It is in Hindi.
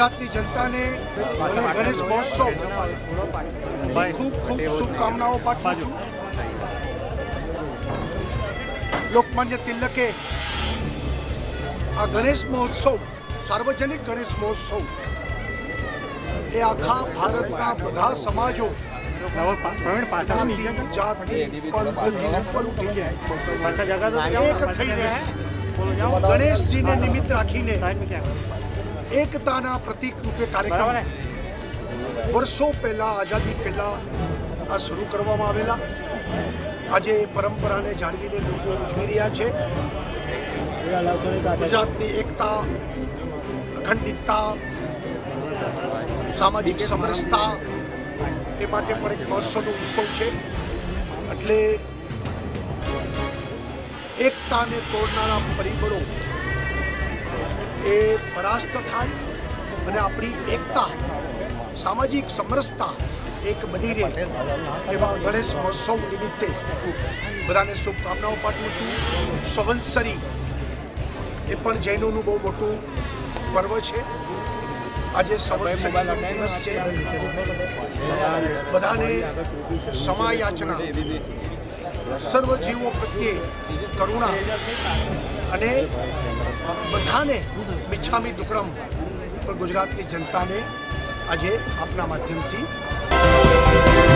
गुजरात की जनता ने गणेश महोत्सव खूब खूब शुभकामनाओं पाठवु। लोकमान्य तिलके आ गणेश महोत्सव, सार्वजनिक गणेश महोत्सव ए आखा भारतना बधा समाजो जाति पर उठीने एक थईने गणेश जी ने निमित्त राखीने एकताना प्रतीक रूपे कार्यक्रम वर्षों पहला आजादी पहला आ शुरू करवामां आवेला। आजे परंपराने जाळवीने लोको उजवी रह्या छे। गुजरातनी एकता, अखंडितता, सामाजिक समरसता ए माटे पण एक महोत्सवनो उत्सव छे। एटले एकताने तोड़नारा परिबळो ए परास्त थाय अने आपणी एकता, सामाजिक समरसता एक बनी रहे एवा गणेश महोत्सव निमित्ते बधाने शुभकामनाओं पाठवुं छुं। संवत्सरी ए पण जैनोनुं बहु मोटुं पर्व छे। आजे संवत्सरीनो दिवस छे। बधाने समायाचना, सर्व जीवों प्रत्ये करुणा अने बधाने मिच्छामी दुक्डम पर गुजरात की जनता ने आजे अपना माध्यम थी